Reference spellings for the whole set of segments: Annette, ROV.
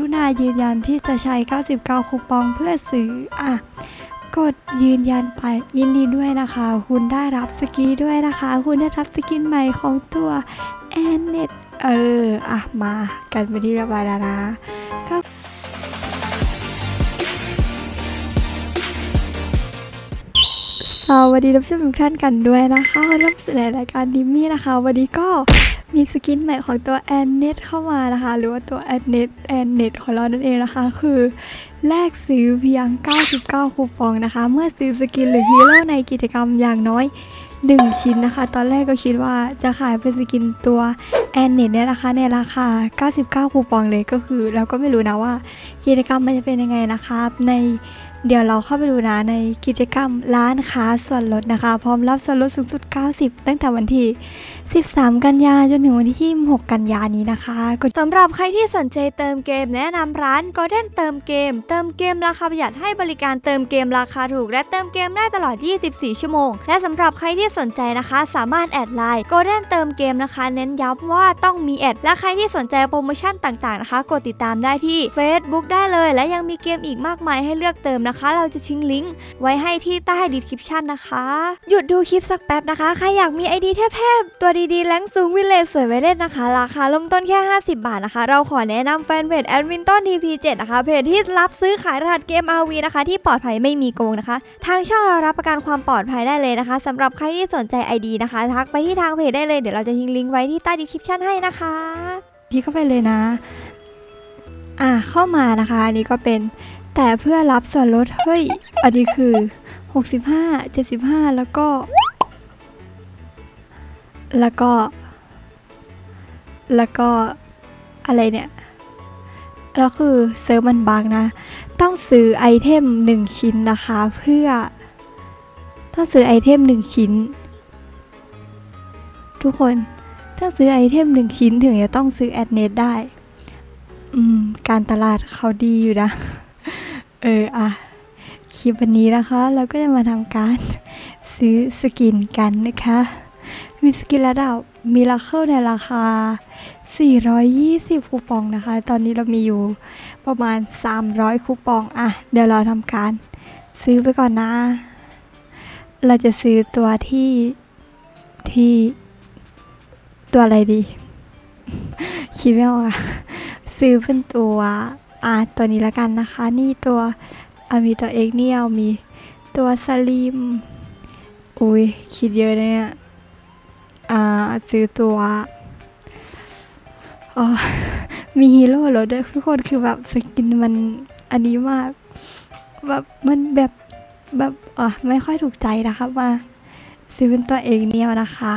รุณายืนยันที่จะใช้99คูปองเพื่อซื้อกดยืนยันไปยินดีด้วยนะคะคุณได้รับสกีด้วยนะคะคุณได้รับสกินใหม่ของตัว Annette มากันไปที่เรียบร้อยแล้วนะก็สวัสดีรับชมทุกท่านกันด้วยนะคะรับสนในรายการดิมมี่นะคะวันนี้ก็มีสกินใหม่ของตัว Annette เข้ามานะคะหรือว่าตัว Annette ของเรานั่นเองนะคะคือแลกซื้อเพียง99คูปองนะคะเมื่อซื้อสกินหรือฮีโร่ในกิจกรรมอย่างน้อย1ชิ้นนะคะตอนแรกก็คิดว่าจะขายเป็นสกินตัว Annette เนี่ยนะคะในราคา99คูปองเลยก็คือเราก็ไม่รู้นะว่ากิจกรรมมันจะเป็นยังไงนะคะในเดี๋ยวเราเข้าไปดูนะในกิจกรรมร้านค้าส่วนลดนะคะพร้อมรับส่วนลดสูงสุด90%ตั้งแต่วันที่13กันยายนจนถึงวันที่26กันยายนนี้นะคะสำหรับใครที่สนใจเติมเกมแนะนำร้าน Golden เติมเกมราคาประหยัดให้บริการเติมเกมราคาถูกและเติมเกมได้ตลอด24ชั่วโมงและสำหรับใครที่สนใจนะคะสามารถแอดไลน์ Golden เติมเกมนะคะเน้นย้ำว่าต้องมีแอดและใครที่สนใจโปรโมชั่นต่างๆนะคะกดติดตามได้ที่ Facebook ได้เลยและยังมีเกมอีกมากมายให้เลือกเติมนะคะเราจะทิ้งลิงก์ไว้ให้ที่ใต้ดีสคริปชันนะคะหยุดดูคลิปสักแป๊บนะคะใครอยากมีไอดีเทพๆตัวดีๆแรงสูงวิเลสสวยไว้เล่นนะคะราคาเริ่มต้นแค่50บาทนะคะเราขอแนะนำแฟนเพจแอดมินต้น TP7 นะคะเพจที่รับซื้อขายรหัสเกม ROV นะคะที่ปลอดภัยไม่มีโกงนะคะทางช่องเรารับประกันความปลอดภัยได้เลยนะคะสำหรับใครที่สนใจ ID นะคะทักไปที่ทางเพจได้เลยเดี๋ยวเราจะทิ้งลิงก์ไว้ที่ใต้ดีสคริปชันให้นะคะที่เข้าไปเลยนะเข้ามานะคะอันนี้ก็เป็นแต่เพื่อรับส่วนลดเฮ้ยอันนี้คือ65 75แล้วก็อะไรเนี่ยแล้วคือเซิร์ฟมันบั๊กนะต้องซื้อไอเทม1ชิ้นนะคะเพื่อต้องซื้อไอเทม1ชิ้นทุกคนต้องซื้อไอเทม1ชิ้นถึงจะต้องซื้อแอดเนตได้การตลาดเขาดีอยู่นะคลิปวันนี้นะคะเราก็จะมาทำการซื้อสกินกันนะคะมีสกินระดับมิราเคิลในราคา420คูปองนะคะตอนนี้เรามีอยู่ประมาณ300คูปองเดี๋ยวเราทำการซื้อไปก่อนนะเราจะซื้อตัวที่ตัวอะไรดีคิดไม่ออกซื้อเป็นตัวตัวนี้แล้วกันนะคะนี่ตัวมีตัวเอ็กเนียลมีตัวสลิมอุ้ยคิดเยอะเนี่ยซื้อตัวมีฮีโร่รถด้วยทุกคนคือแบบสกินมันอันนี้มากแบบมันแบบไม่ค่อยถูกใจนะคะมาซื้อเป็นตัวเองเนียวนะคะ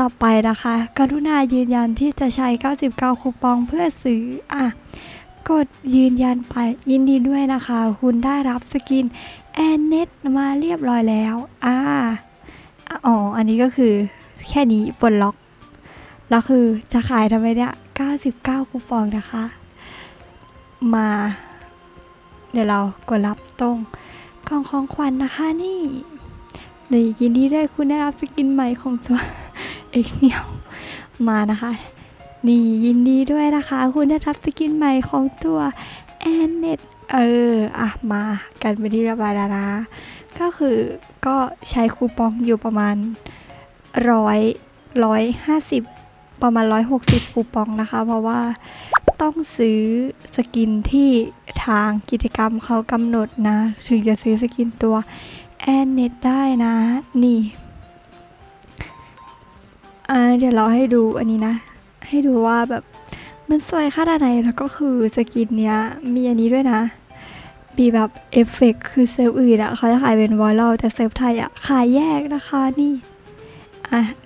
ต่อไปนะคะกรุณายืนยันที่จะใช้99คูปองเพื่อซื้อกดยืนยันไปยินดีด้วยนะคะคุณได้รับสกิน Annette มาเรียบร้อยแล้วอันนี้ก็คือแค่นี้ปลดล็อกแล้วคือจะขายทำไมเนี่ย99คูปองนะคะมาเดี๋ยวเรากดรับตรงกล่องของขวัญนะคะนี่ในยินดีด้วยคุณได้รับสกินใหม่ของตัวเอกเนียวมานะคะนี่ยินดีด้วยนะคะคุณได้รับสกินใหม่ของตัวAnnetteมากันไปที่เรียบร้อยแล้วนะก็คือก็ใช้คูปองอยู่ประมาณ150ประมาณ160คูปองนะคะเพราะว่าต้องซื้อสกินที่ทางกิจกรรมเขากำหนดนะถึงจะซื้อสกินตัวAnnetteได้นะนี่เดี๋ยวเราให้ดูอันนี้นะให้ดูว่าแบบมันสวยขนาดไหนแล้วก็คือสกินเนี้ยมีอันนี้ด้วยนะมีแบบเอฟเฟกต์คือเซิร์ฟอื่นเขาจะขายเป็นวอลเลอร์แต่เซิร์ฟไทยขายแยกนะคะนี่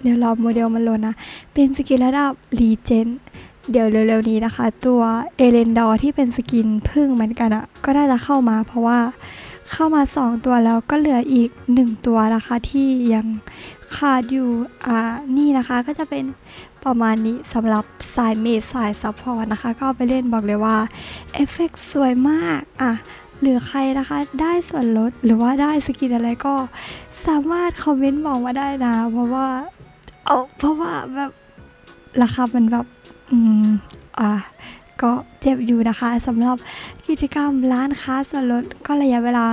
เดี๋ยวรอโมเดลมันลดนะเป็นสกินระดับรีเจนเดี๋ยวเร็วๆนี้นะคะตัวเอเลนดอร์ที่เป็นสกินพึ่งเหมือนกันก็ได้จะเข้ามาเพราะว่าเข้ามา2ตัวแล้วก็เหลืออีก1ตัวนะคะที่ยังขาดอยู่นี่นะคะก็จะเป็นประมาณนี้สำหรับสายเมจสายซัพพอร์ตนะคะก็ไปเล่นบอกเลยว่าเอฟเฟกต์สวยมากหรือใครนะคะได้ส่วนลดหรือว่าได้สกินอะไรก็สามารถคอมเมนต์บอกมาได้นะเพราะว่าแบบราคามันแบบ ก็เจ็บอยู่นะคะสำหรับกิจกรรมร้านค้าส่วนลดก็ระยะเวลา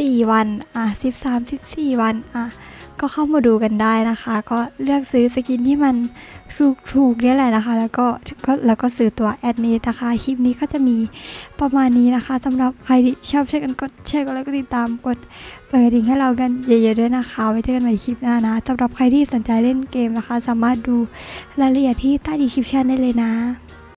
14วัน13-14 วันก็เข้ามาดูกันได้นะคะก็เลือกซื้อสกินที่มันถูกนี่แหละนะคะแล้วก็ซื้อตัว Annette นะคะคลิปนี้ก็จะมีประมาณนี้นะคะสำหรับใครที่ชอบช่วยกันกดแชร์กดไลค์กดติดตามกดเปิดลิงก์ให้เรากันเยอะๆด้วยนะคะไว้เจอกันใหม่คลิปหน้านะสำหรับใครที่สนใจเล่นเกมนะคะสามารถดูรายละเอียดที่ใต้ดีคลิปชั้นได้เลยนะ